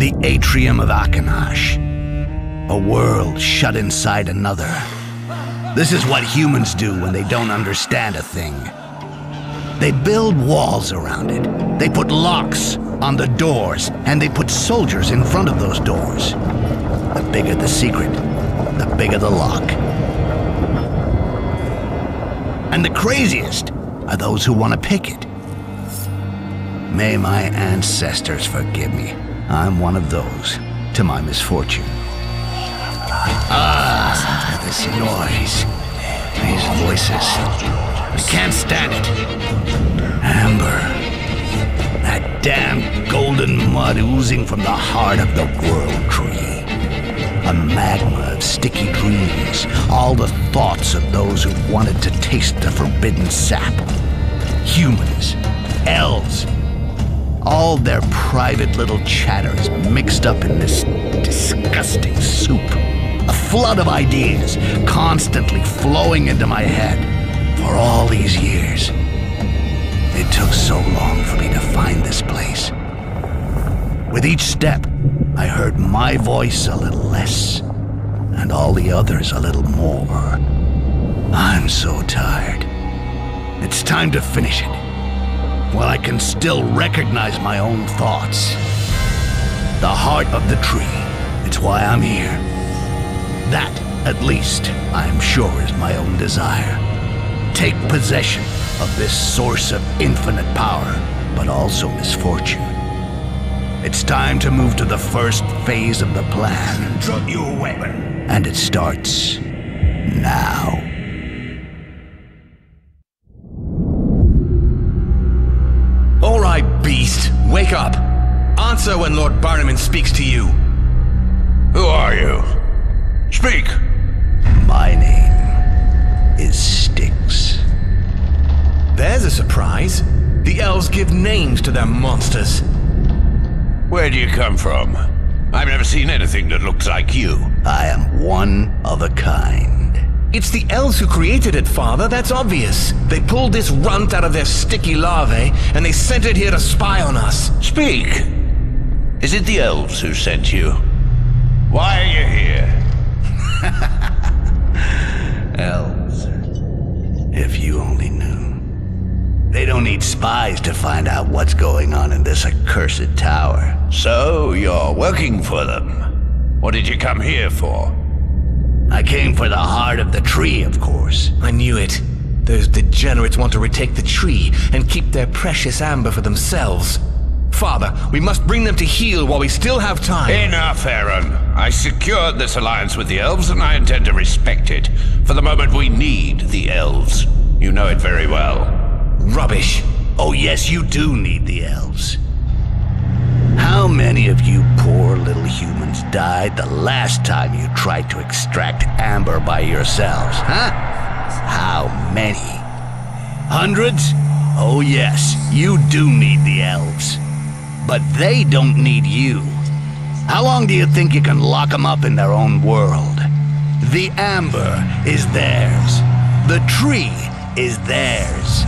The atrium of Akhenash. A world shut inside another. This is what humans do when they don't understand a thing. They build walls around it. They put locks on the doors, and they put soldiers in front of those doors. The bigger the secret, the bigger the lock. And the craziest are those who want to pick it. May my ancestors forgive me. I'm one of those, to my misfortune. Ah, this noise, these voices. I can't stand it. Amber, that damn golden mud oozing from the heart of the world tree. A magma of sticky dreams, all the thoughts of those who wanted to taste the forbidden sap. Humans, elves, all their private little chatter is mixed up in this disgusting soup. A flood of ideas constantly flowing into my head for all these years. It took so long for me to find this place. With each step, I heard my voice a little less, and all the others a little more. I'm so tired. It's time to finish it. While I can still recognize my own thoughts. The heart of the tree, it's why I'm here. That, at least, I'm sure is my own desire. Take possession of this source of infinite power, but also misfortune. It's time to move to the first phase of the plan. Drop your weapon. And it starts now. Beast, wake up! Answer when Lord Barnaman speaks to you. Who are you? Speak! My name is Styx. There's a surprise. The elves give names to their monsters. Where do you come from? I've never seen anything that looks like you. I am one of a kind. It's the elves who created it, Father, that's obvious. They pulled this runt out of their sticky larvae, and they sent it here to spy on us. Speak! Is it the elves who sent you? Why are you here? Elves. If you only knew. They don't need spies to find out what's going on in this accursed tower. So you're working for them. What did you come here for? I came for the heart of the tree, of course. I knew it. Those degenerates want to retake the tree and keep their precious amber for themselves. Father, we must bring them to heel while we still have time. Enough, Aaron. I secured this alliance with the elves and I intend to respect it. For the moment, we need the elves. You know it very well. Rubbish. Oh yes, you do need the elves. How many of you poor little humans died the last time you tried to extract amber by yourselves, huh? How many? Hundreds? Oh yes, you do need the elves. But they don't need you. How long do you think you can lock them up in their own world? The amber is theirs. The tree is theirs.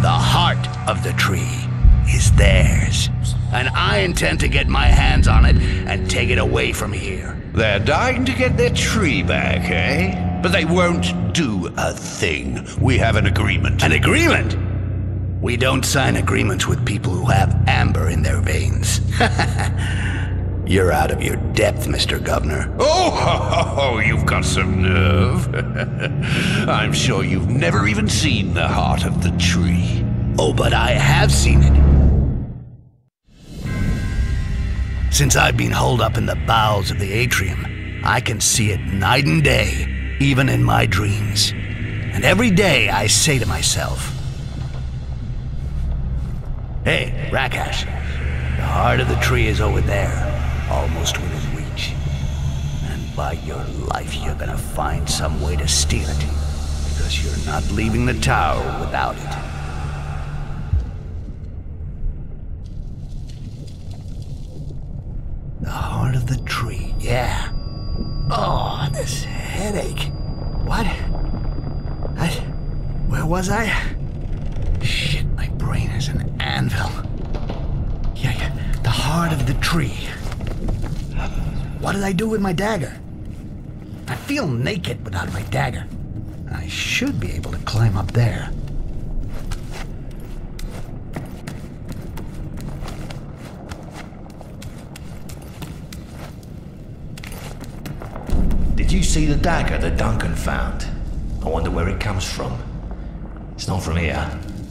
The heart of the tree is theirs. And I intend to get my hands on it and take it away from here. They're dying to get their tree back, eh? But they won't do a thing. We have an agreement. An agreement? We don't sign agreements with people who have amber in their veins. You're out of your depth, Mr. Governor. Oh, you've got some nerve. I'm sure you've never even seen the heart of the tree. Oh, but I have seen it. Since I've been holed up in the bowels of the atrium, I can see it night and day, even in my dreams. And every day I say to myself, hey, Rakash, the heart of the tree is over there, almost within reach. And by your life, you're gonna find some way to steal it, because you're not leaving the tower without it. The heart of the tree, yeah. Oh, this headache. What? Where was I? Shit, my brain is an anvil. Yeah, the heart of the tree. What did I do with my dagger? I feel naked without my dagger. I should be able to climb up there. Did you see the dagger that Duncan found? I wonder where it comes from. It's not from here.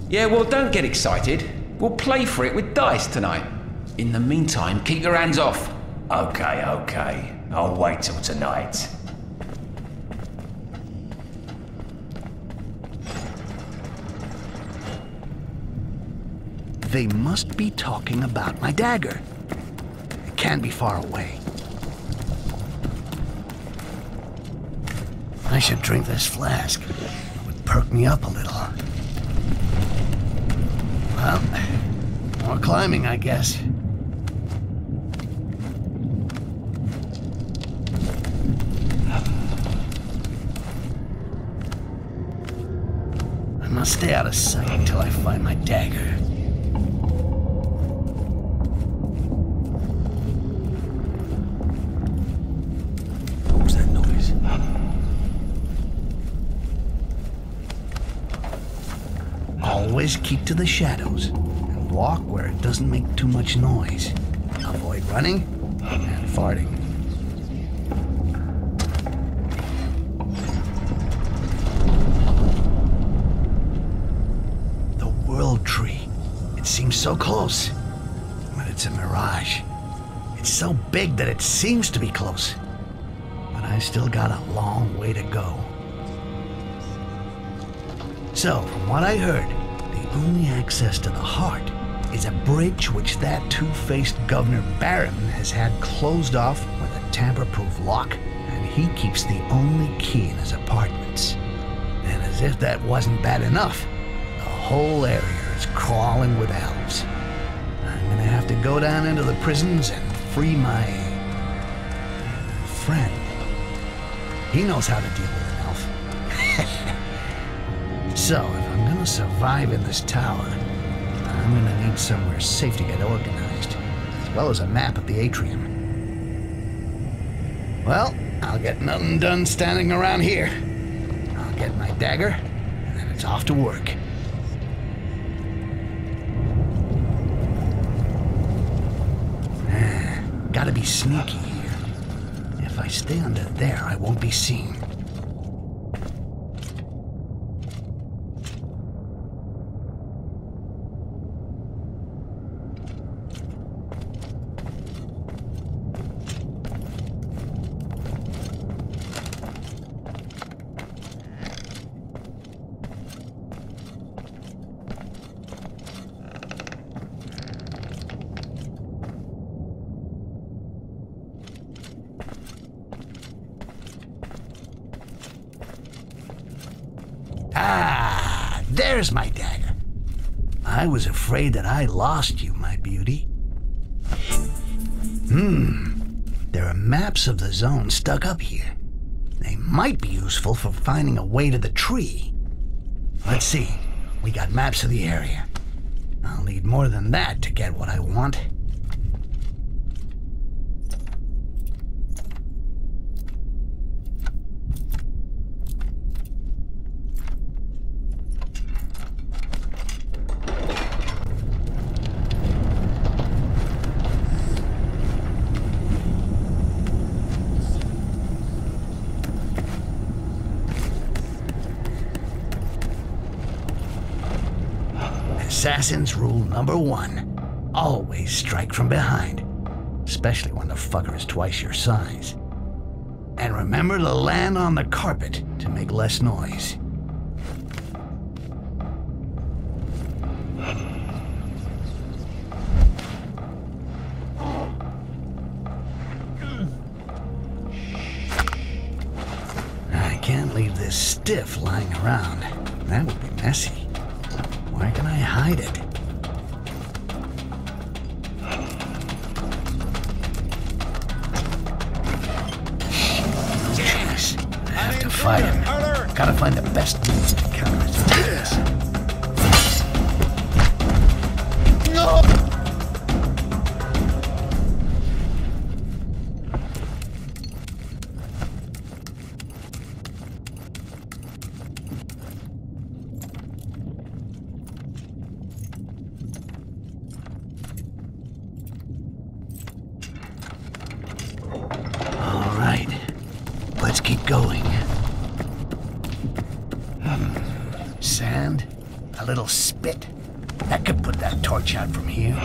Yeah, well, don't get excited. We'll play for it with dice tonight. In the meantime, keep your hands off. Okay, okay. I'll wait till tonight. They must be talking about my dagger. It can't be far away. I should drink this flask. It would perk me up a little. Well, more climbing, I guess. I must stay out of sight until I find my dagger. Always keep to the shadows and walk where it doesn't make too much noise. Avoid running and farting. The world tree. It seems so close, but it's a mirage. It's so big that it seems to be close, but I still got a long way to go. So, from what I heard, the only access to the heart is a bridge which that two-faced Governor Baron has had closed off with a tamper-proof lock, and he keeps the only key in his apartments. And as if that wasn't bad enough, the whole area is crawling with elves. I'm gonna have to go down into the prisons and free my friend. He knows how to deal with an elf. So, if I'm gonna survive in this tower, I'm gonna need somewhere safe to get organized, as well as a map of the atrium. Well, I'll get nothing done standing around here. I'll get my dagger, and then it's off to work. Gotta be sneaky here. If I stay under there, I won't be seen. There's my dagger. I was afraid that I lost you, my beauty. There are maps of the zone stuck up here. They might be useful for finding a way to the tree. Let's see. We got maps of the area. I'll need more than that to get what I want. Assassin's rule number one, always strike from behind, especially when the fucker is twice your size. And remember to land on the carpet to make less noise. I can't leave this stiff lying around. That would be messy. Where can I hide it? Yes, I have to fight him. Gotta find the best means to counter his attacks. No! going. Sand, a little spit. That could put that torch out from here.